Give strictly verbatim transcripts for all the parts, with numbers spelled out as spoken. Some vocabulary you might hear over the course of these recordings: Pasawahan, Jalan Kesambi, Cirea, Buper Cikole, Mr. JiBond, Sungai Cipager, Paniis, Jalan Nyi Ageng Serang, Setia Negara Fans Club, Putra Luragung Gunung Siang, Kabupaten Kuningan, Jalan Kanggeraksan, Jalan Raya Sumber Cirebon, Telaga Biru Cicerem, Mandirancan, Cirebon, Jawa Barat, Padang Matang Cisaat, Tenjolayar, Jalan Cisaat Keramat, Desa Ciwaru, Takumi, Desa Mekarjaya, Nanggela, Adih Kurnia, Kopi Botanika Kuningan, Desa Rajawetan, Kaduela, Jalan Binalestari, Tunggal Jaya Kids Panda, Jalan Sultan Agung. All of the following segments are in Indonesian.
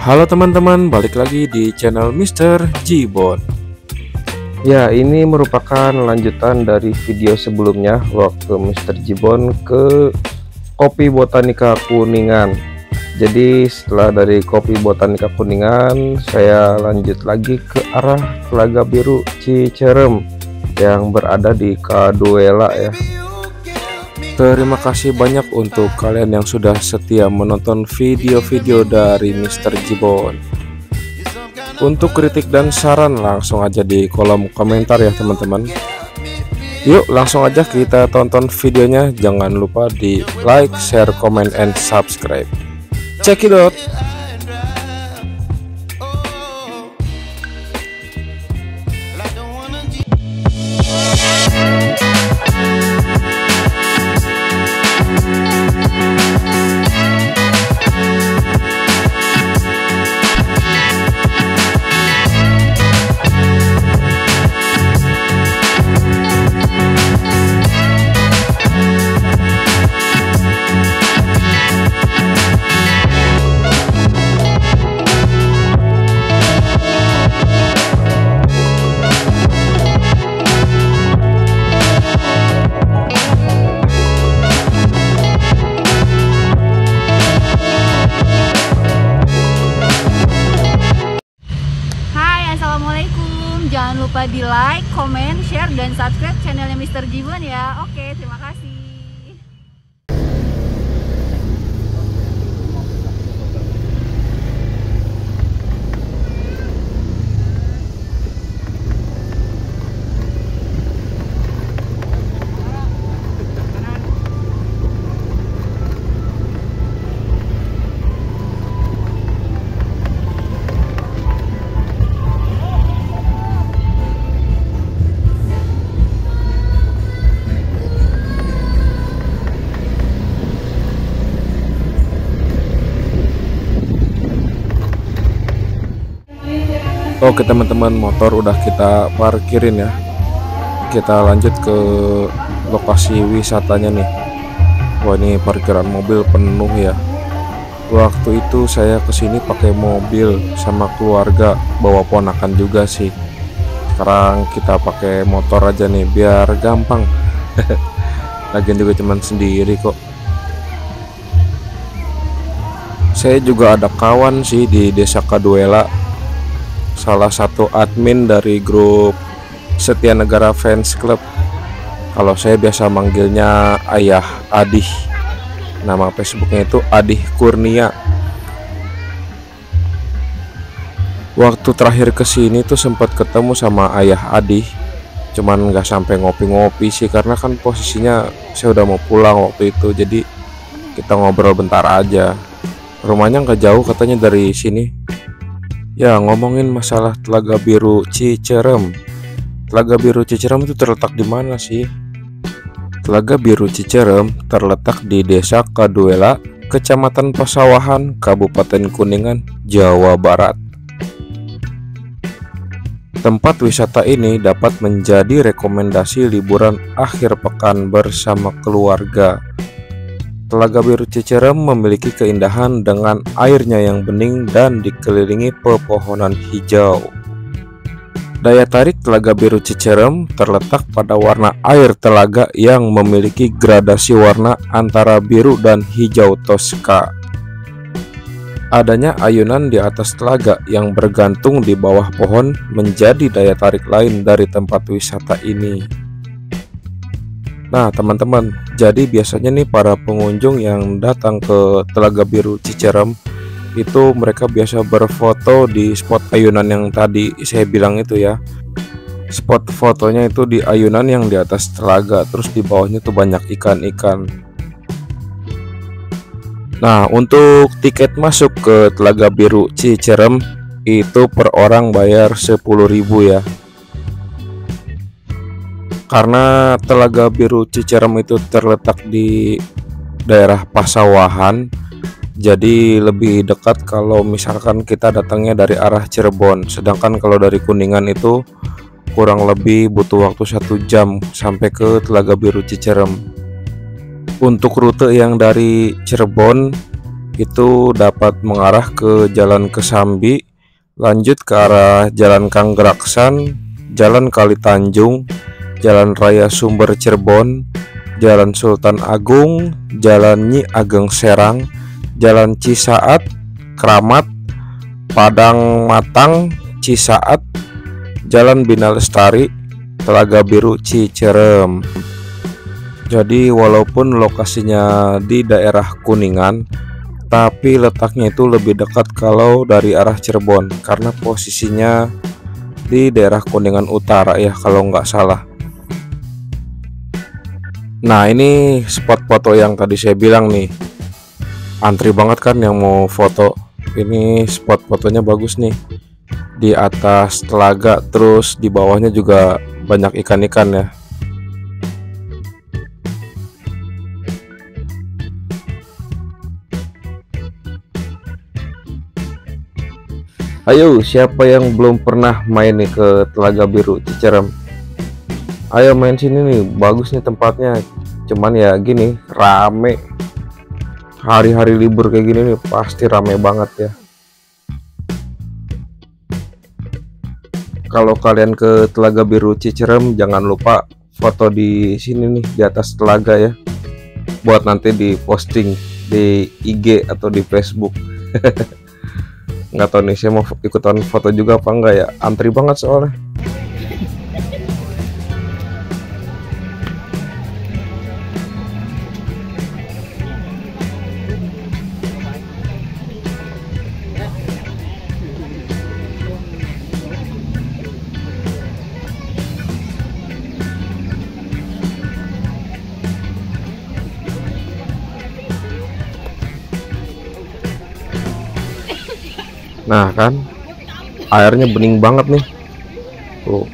Halo teman-teman, balik lagi di channel mister JiBond. Ya, ini merupakan lanjutan dari video sebelumnya waktu mister JiBond ke Kopi Botanika Kuningan. Jadi setelah dari Kopi Botanika Kuningan, saya lanjut lagi ke arah Telaga Biru Cicerem yang berada di Kaduela ya. Terima kasih banyak untuk kalian yang sudah setia menonton video-video dari mister JiBond. Untuk kritik dan saran langsung aja di kolom komentar ya teman-teman. Yuk langsung aja kita tonton videonya. Jangan lupa di like, share, comment, and subscribe. Check it out. Jangan lupa di like, comment, share, dan subscribe channelnya mister JiBond ya. Oke, terima kasih. Oke teman-teman, motor udah kita parkirin ya. Kita lanjut ke lokasi wisatanya nih. Wah, ini parkiran mobil penuh ya. Waktu itu saya kesini pakai mobil sama keluarga, bawa ponakan juga sih. Sekarang kita pakai motor aja nih biar gampang. Lagian juga cuman sendiri kok. Saya juga ada kawan sih di Desa Kaduela, salah satu admin dari grup Setia Negara Fans Club. Kalau saya biasa manggilnya Ayah Adih. Nama Facebooknya itu Adih Kurnia. Waktu terakhir kesini tuh sempat ketemu sama Ayah Adih, cuman nggak sampai ngopi-ngopi sih, karena kan posisinya saya udah mau pulang waktu itu. Jadi kita ngobrol bentar aja. Rumahnya nggak jauh katanya dari sini. Ya, ngomongin masalah Telaga Biru Cicerem. Telaga Biru Cicerem itu terletak di mana sih? Telaga Biru Cicerem terletak di Desa Kaduela, Kecamatan Pasawahan, Kabupaten Kuningan, Jawa Barat. Tempat wisata ini dapat menjadi rekomendasi liburan akhir pekan bersama keluarga. Telaga Biru Cicerem memiliki keindahan dengan airnya yang bening dan dikelilingi pepohonan hijau. Daya tarik Telaga Biru Cicerem terletak pada warna air telaga yang memiliki gradasi warna antara biru dan hijau toska. Adanya ayunan di atas telaga yang bergantung di bawah pohon menjadi daya tarik lain dari tempat wisata ini. Nah teman-teman, jadi biasanya nih para pengunjung yang datang ke Telaga Biru Cicerem itu mereka biasa berfoto di spot ayunan yang tadi saya bilang itu ya. Spot fotonya itu di ayunan yang di atas telaga, terus di bawahnya tuh banyak ikan-ikan. Nah, untuk tiket masuk ke Telaga Biru Cicerem itu per orang bayar sepuluh ribu ya. Karena Telaga Biru Cicerem itu terletak di daerah Pasawahan, jadi lebih dekat kalau misalkan kita datangnya dari arah Cirebon. Sedangkan kalau dari Kuningan itu kurang lebih butuh waktu satu jam sampai ke Telaga Biru Cicerem. Untuk rute yang dari Cirebon itu dapat mengarah ke Jalan Kesambi, lanjut ke arah Jalan Kanggeraksan, Jalan Kali Tanjung, Jalan Raya Sumber Cirebon, Jalan Sultan Agung, Jalan Nyi Ageng Serang, Jalan Cisaat Keramat, Padang Matang Cisaat, Jalan Binalestari, Telaga Biru Cicerem. Jadi walaupun lokasinya di daerah Kuningan, tapi letaknya itu lebih dekat kalau dari arah Cirebon, karena posisinya di daerah Kuningan Utara ya kalau nggak salah. Nah, ini spot foto yang tadi saya bilang nih, antri banget kan yang mau foto. Ini spot fotonya bagus nih, di atas telaga, terus di bawahnya juga banyak ikan-ikan ya. Ayo, siapa yang belum pernah main nih ke Telaga Biru Cicerem? Ayo main sini nih, bagus nih tempatnya. Cuman ya gini, rame. Hari-hari libur kayak gini nih pasti rame banget ya. Kalau kalian ke Telaga Biru Cicerem, jangan lupa foto di sini nih, di atas telaga ya, buat nanti di posting di I G atau di Facebook. Nggak tahu nih saya mau ikutan foto juga apa enggak ya, antri banget soalnya. Nah kan, airnya bening banget nih. Tuh.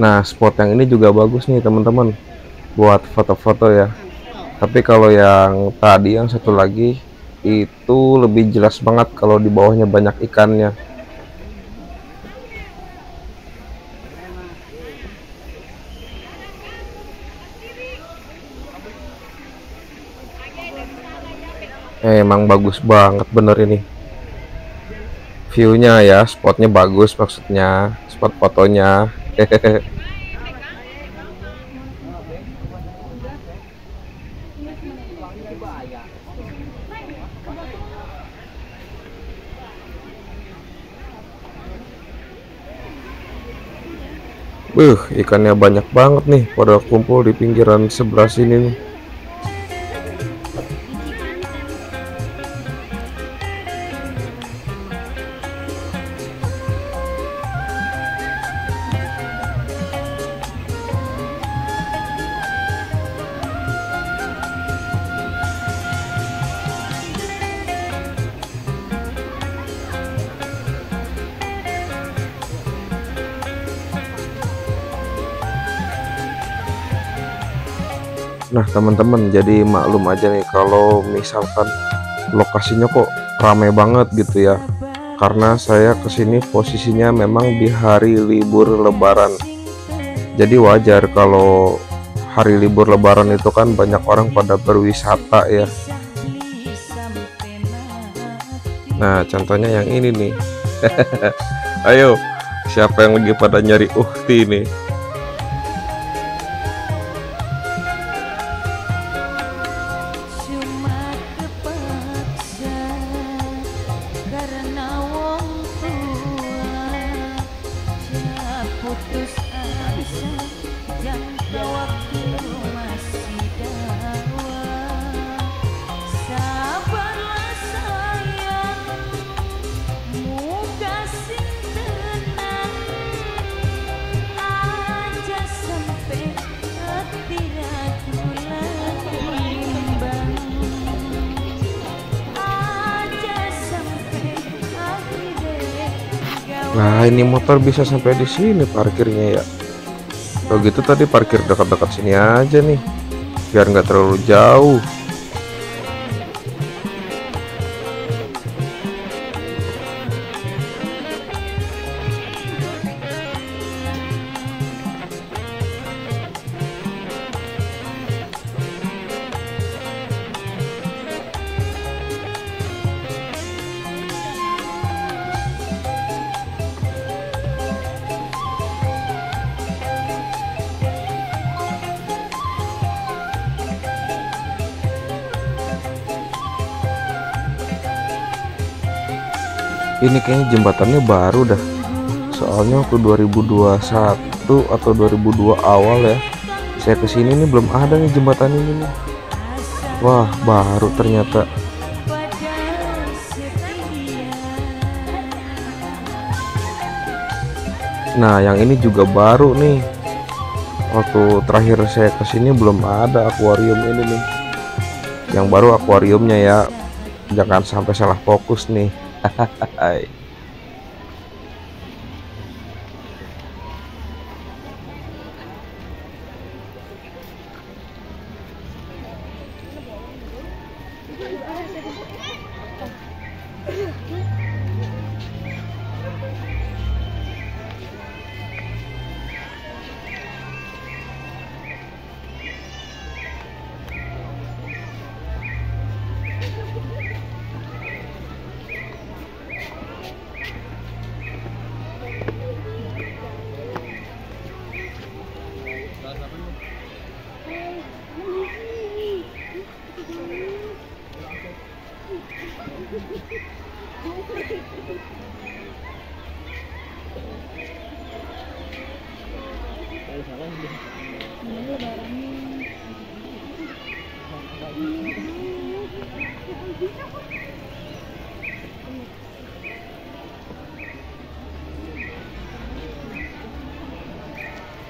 Nah, spot yang ini juga bagus nih teman-teman, buat foto-foto ya. Tapi kalau yang tadi yang satu lagi itu lebih jelas banget kalau di bawahnya banyak ikannya. Emang bagus banget bener ini viewnya ya, spotnya bagus, maksudnya spot fotonya. Wuh, ikannya banyak banget nih, pada kumpul di pinggiran sebelah sini nih. Nah teman-teman, jadi maklum aja nih kalau misalkan lokasinya kok ramai banget gitu ya, karena saya kesini posisinya memang di hari libur lebaran. Jadi wajar kalau hari libur lebaran itu kan banyak orang pada berwisata ya. Nah contohnya yang ini nih. Ayo, siapa yang lagi pada nyari uhti nih? Nah, ini motor bisa sampai di sini parkirnya ya. Kalau gitu tadi parkir dekat-dekat sini aja nih, biar nggak terlalu jauh. Ini kayaknya jembatannya baru dah, soalnya waktu dua ribu dua puluh satu atau dua ribu dua awal ya saya kesini nih belum ada nih jembatan ini nih. Wah, baru ternyata. Nah, yang ini juga baru nih. Waktu terakhir saya kesini belum ada akuarium ini nih. Yang baru akuariumnya ya. Jangan sampai salah fokus nih.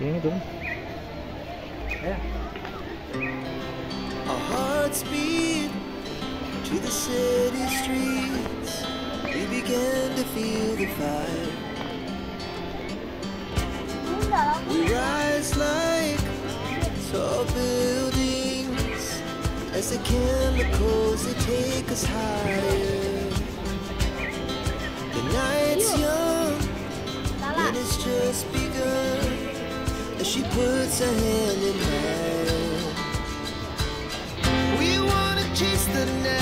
Ini tuh. Ya. To the city streets, we began to feel the fire. We rise like tall buildings as the chemicals they take us higher. The night's young and it's just begun as she puts her hand in mine. We wanna chase the night.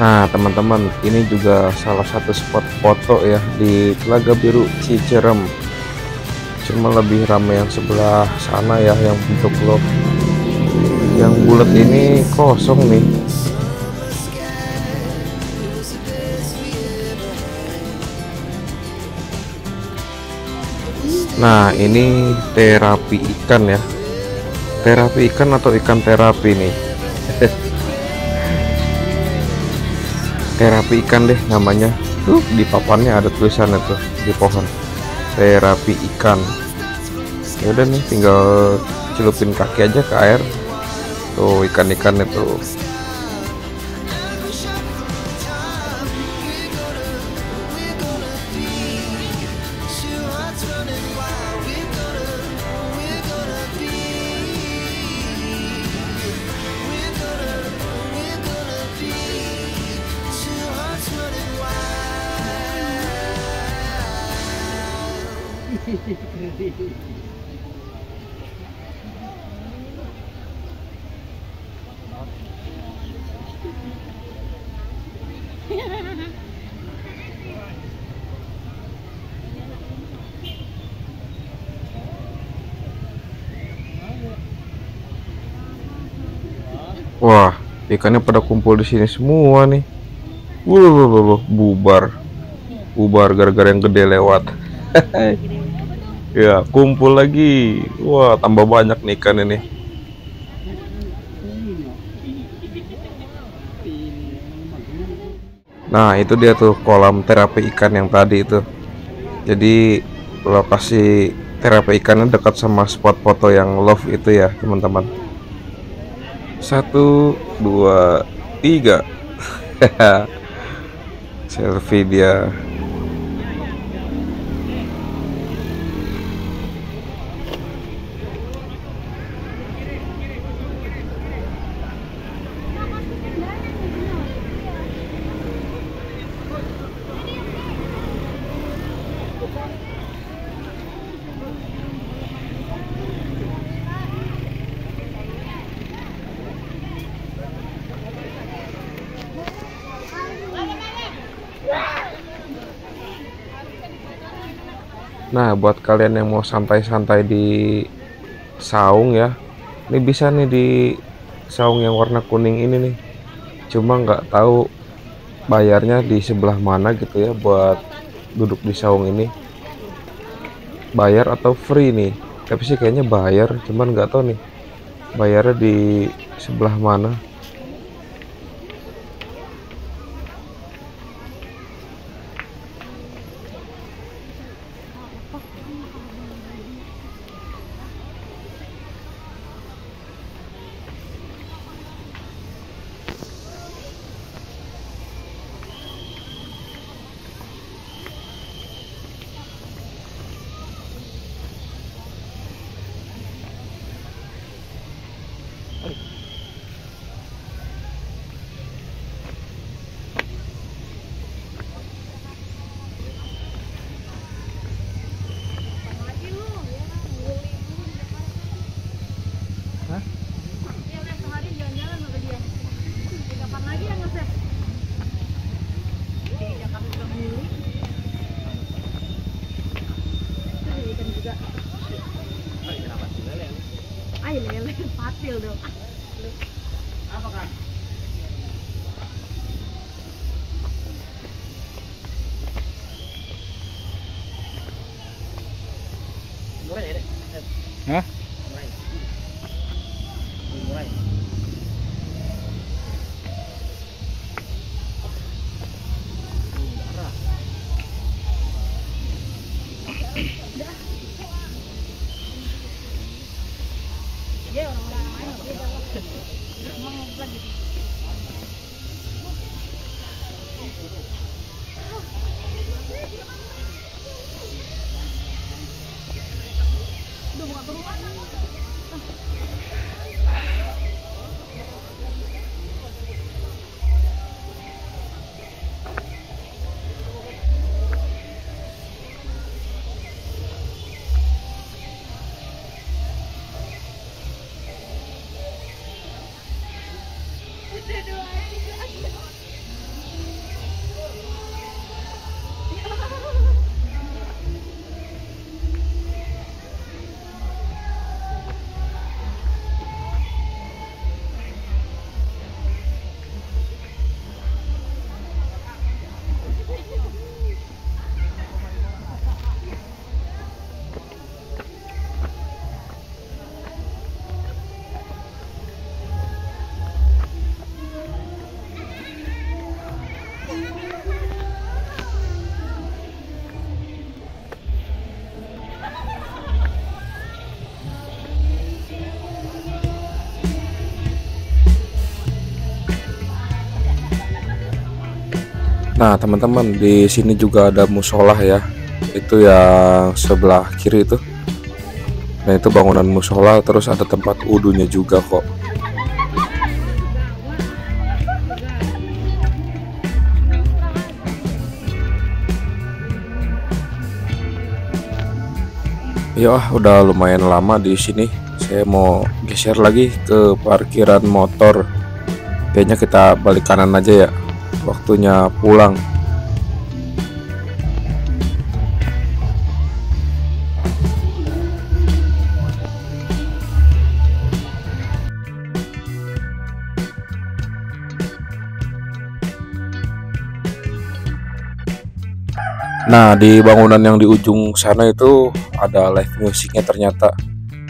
Nah teman-teman, ini juga salah satu spot foto ya di Telaga Biru Cicerem. Cuma lebih ramai yang sebelah sana ya, yang bentuk log. Yang bulat ini kosong nih. Nah ini terapi ikan ya. Terapi ikan atau ikan terapi nih. Terapi ikan deh namanya. Tuh di papannya ada tulisannya tuh di pohon. Terapi ikan. Ya udah nih, tinggal celupin kaki aja ke air. Tuh ikan-ikannya tuh. Wah, ikannya pada kumpul di sini semua nih. Wuh, bubar, bubar gara-gara yang gede lewat. Ya, kumpul lagi. Wah, tambah banyak nih ikan ini. Nah, itu dia tuh kolam terapi ikan yang tadi itu. Jadi lokasi terapi ikannya dekat sama spot foto yang love itu ya, teman-teman. Satu, dua, tiga. Selfie dia. Nah, buat kalian yang mau santai-santai di saung ya, ini bisa nih di saung yang warna kuning ini nih. Cuma nggak tahu bayarnya di sebelah mana gitu ya buat duduk di saung ini. Bayar atau free nih? Tapi sih kayaknya bayar, cuman nggak tahu nih bayarnya di sebelah mana. Hah? Nah, teman-teman, di sini juga ada musola ya. Itu yang sebelah kiri itu. Nah, itu bangunan musola, terus ada tempat wudunya juga kok. Ya, udah lumayan lama di sini. Saya mau geser lagi ke parkiran motor. Kayaknya kita balik kanan aja ya. Waktunya pulang. Nah, di bangunan yang di ujung sana itu ada live musiknya, ternyata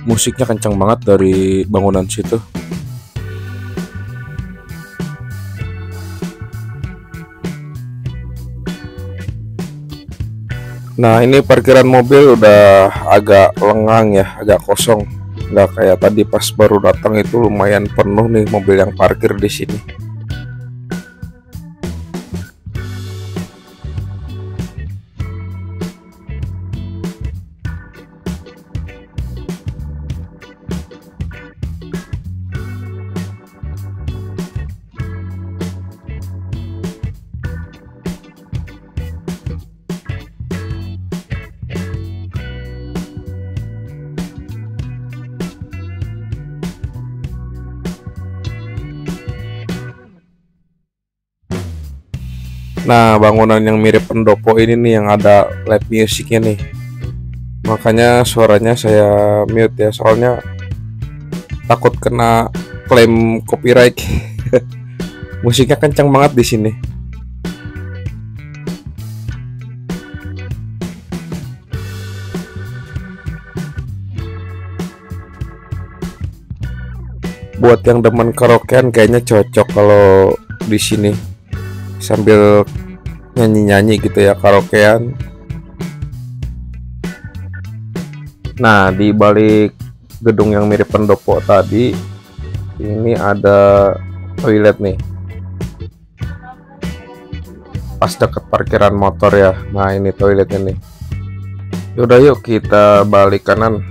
musiknya kencang banget dari bangunan situ. Nah, ini parkiran mobil udah agak lengang ya, agak kosong. Nggak kayak tadi pas baru datang itu lumayan penuh nih mobil yang parkir di sini. Nah, bangunan yang mirip pendopo ini nih yang ada live musiknya nih, makanya suaranya saya mute ya, soalnya takut kena klaim copyright. Musiknya kencang banget di sini. Buat yang demen karaokean kayaknya cocok kalau di sini sambil nyanyi-nyanyi gitu ya, karaokean. Nah, di balik gedung yang mirip pendopo tadi ini ada toilet nih pas deket parkiran motor ya. Nah, ini toiletnya nih. Yaudah yuk kita balik kanan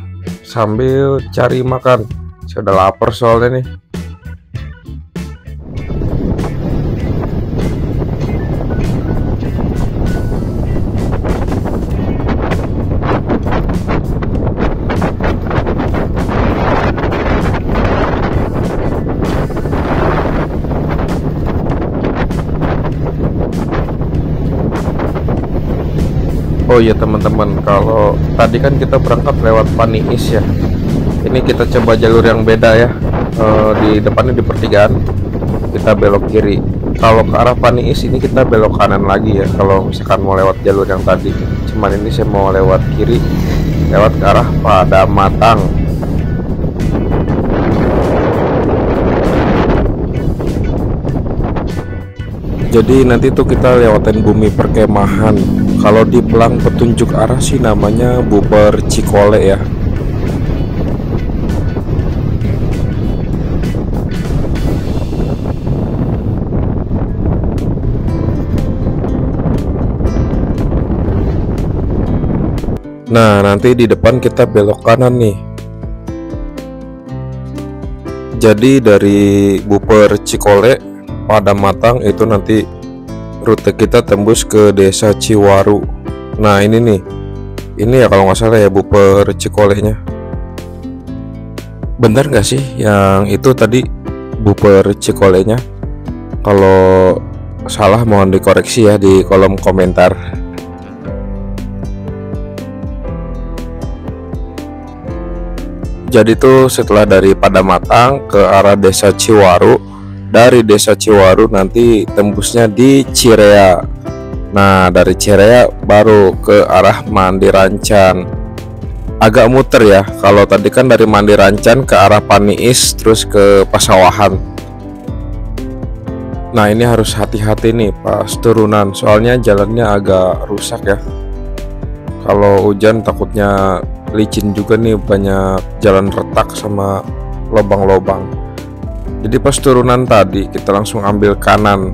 sambil cari makan, sudah lapar soalnya nih. Oh iya teman-teman, kalau tadi kan kita berangkat lewat Paniis ya. Ini kita coba jalur yang beda ya. E, di depannya di pertigaan kita belok kiri. Kalau ke arah Paniis ini kita belok kanan lagi ya. Kalau misalkan mau lewat jalur yang tadi, cuman ini saya mau lewat kiri, lewat ke arah Padang Matang. Jadi nanti tuh kita lewatin bumi perkemahan. Kalau di pelang petunjuk arah sih namanya Buper Cikole ya. Nah, nanti di depan kita belok kanan nih. Jadi dari Buper Cikole Padang Matang itu nanti rute kita tembus ke Desa Ciwaru. Nah, ini nih, ini ya kalau nggak salah ya Buper Cikolenya. Bener nggak sih yang itu tadi Buper Cikolenya? Kalau salah mohon dikoreksi ya di kolom komentar. Jadi tuh setelah dari Padang Matang ke arah Desa Ciwaru, dari Desa Ciwaru nanti tembusnya di Cirea. Nah, dari Cirea baru ke arah Mandirancan. Agak muter ya, kalau tadi kan dari Mandirancan ke arah Paniis terus ke Pasawahan. Nah, ini harus hati-hati nih pas turunan, soalnya jalannya agak rusak ya. Kalau hujan takutnya licin juga nih, banyak jalan retak sama lobang-lobang. Jadi pas turunan tadi kita langsung ambil kanan.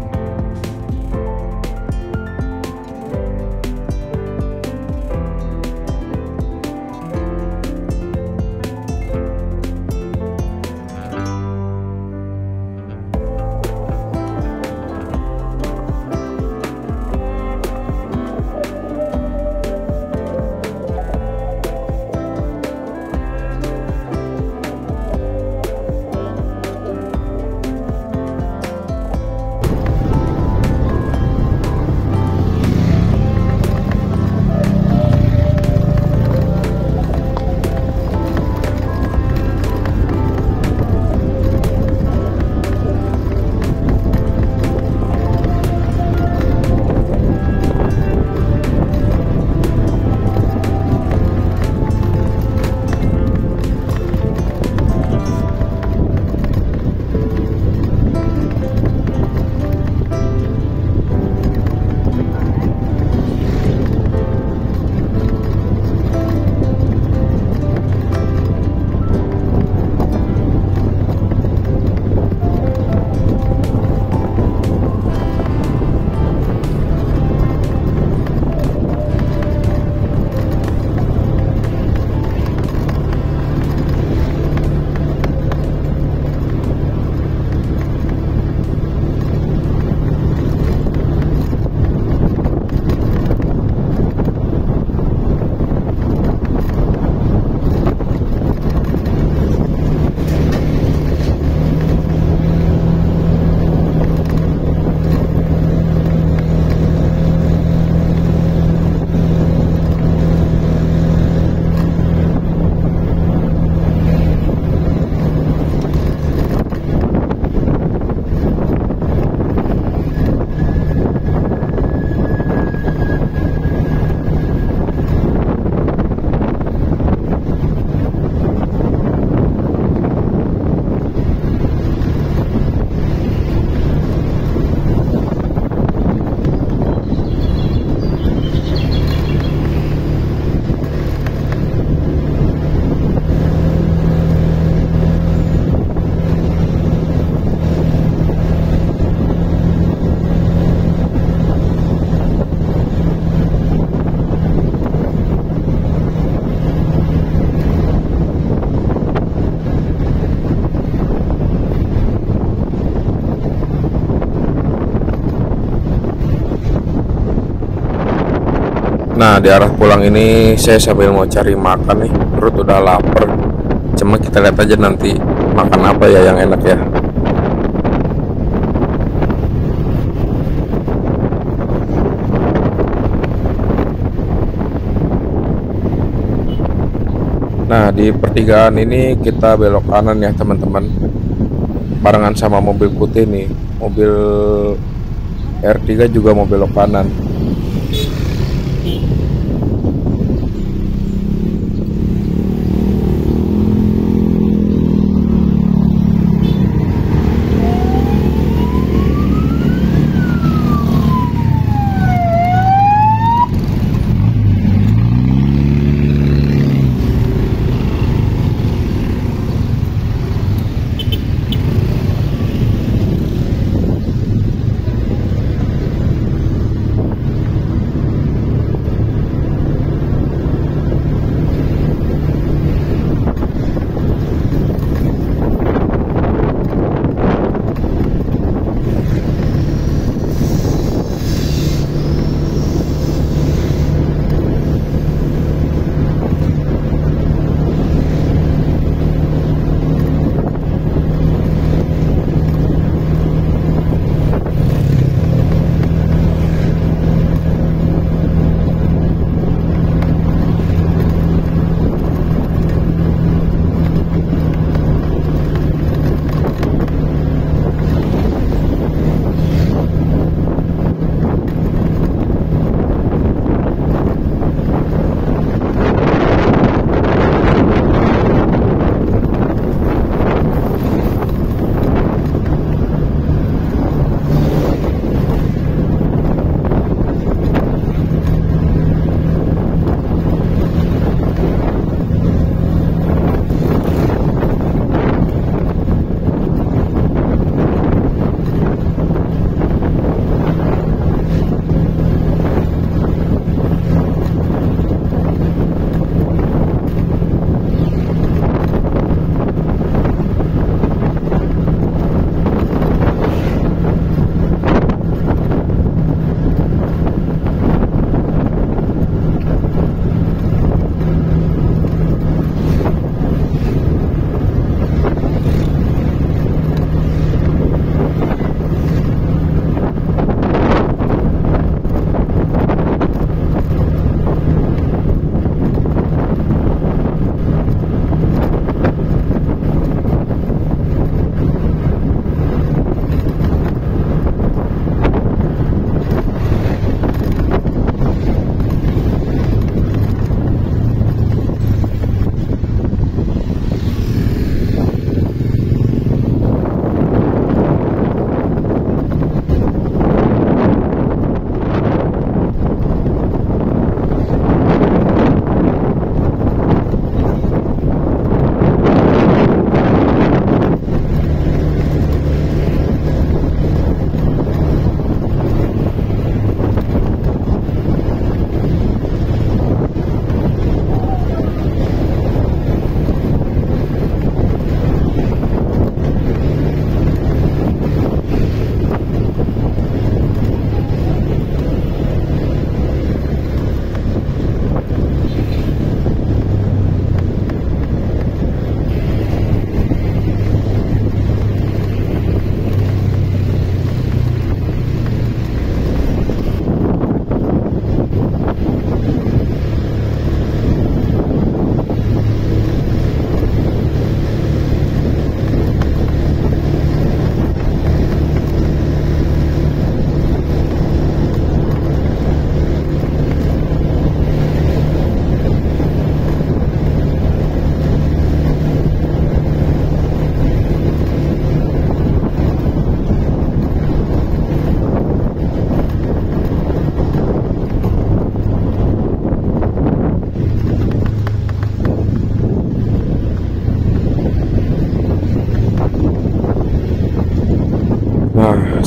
Nah, di arah pulang ini saya sambil mau cari makan nih, perut udah lapar. Cuma kita lihat aja nanti makan apa ya yang enak ya. Nah, di pertigaan ini kita belok kanan ya teman-teman, barengan sama mobil putih nih. Mobil R tiga juga mau belok kanan.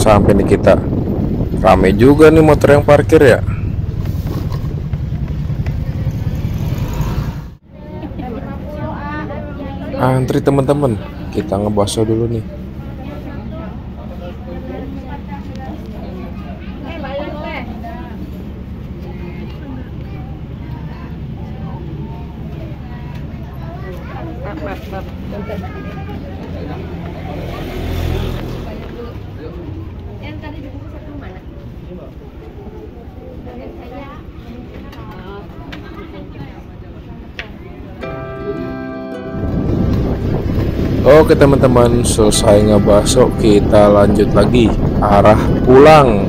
Sampai nih kita rame juga nih motor yang parkir ya. Antri teman-teman, kita ngebaso dulu nih. Mas, mas. Yang tadi di buku satu mana? Oke teman-teman, selesai ngebasok, kita lanjut lagi arah pulang.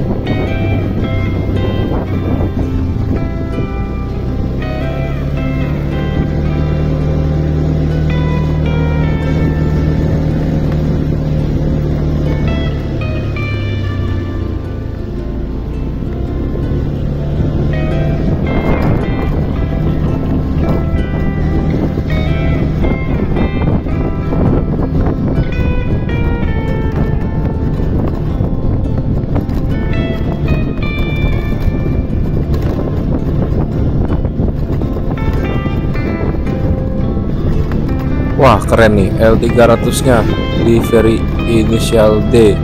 Wah keren nih L tiga ratus nya di seri inisial D,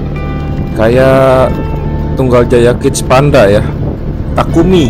kayak Tunggal Jaya Kids Panda ya, Takumi.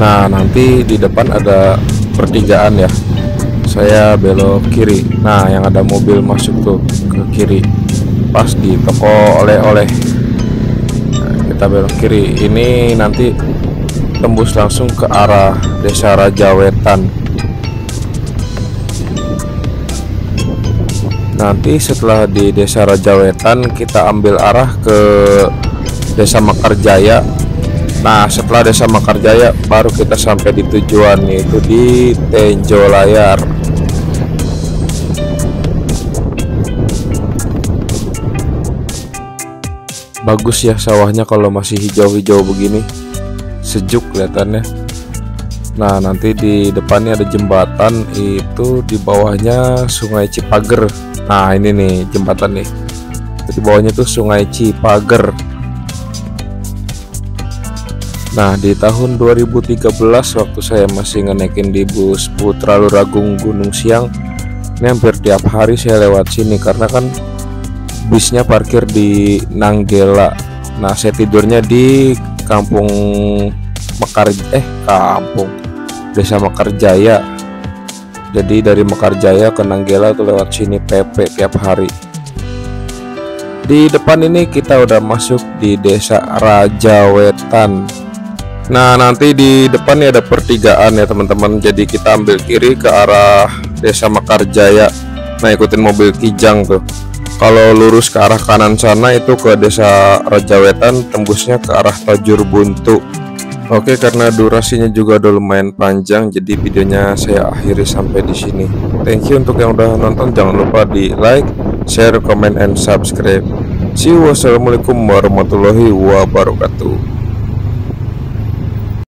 Nah nanti di depan ada pertigaan ya, saya belok kiri. Nah yang ada mobil masuk tuh ke kiri, pas di toko oleh-oleh. Nah, kita belok kiri. Ini nanti tembus langsung ke arah Desa Rajawetan. Nanti setelah di Desa Rajawetan kita ambil arah ke Desa Mekarjaya. Nah, setelah Desa Mekarjaya baru kita sampai di tujuan, yaitu di Tenjolayar. Bagus ya sawahnya kalau masih hijau-hijau begini, sejuk kelihatannya. Nah, nanti di depannya ada jembatan, itu di bawahnya Sungai Cipager. Nah, ini nih jembatan nih. Di bawahnya tuh Sungai Cipager. Nah, di tahun dua ribu tiga belas waktu saya masih ngenekin di bus Putra Luragung Gunung Siang, ini hampir tiap hari saya lewat sini karena kan bisnya parkir di Nanggela. Nah, saya tidurnya di kampung Mekar eh kampung Desa Mekarjaya. Jadi dari Mekarjaya ke Nanggela tuh lewat sini P P tiap hari. Di depan ini kita udah masuk di Desa Rajawetan. Nah, nanti di depan ada pertigaan ya teman-teman. Jadi kita ambil kiri ke arah Desa Mekarjaya. Nah, ikutin mobil kijang tuh. Kalau lurus ke arah kanan sana itu ke Desa Rajawetan, tembusnya ke arah Tajur Buntu. Oke, karena durasinya juga udah lumayan panjang, jadi videonya saya akhiri sampai di sini. Thank you untuk yang udah nonton, jangan lupa di like, share, comment, and subscribe. See you, wassalamualaikum warahmatullahi wabarakatuh.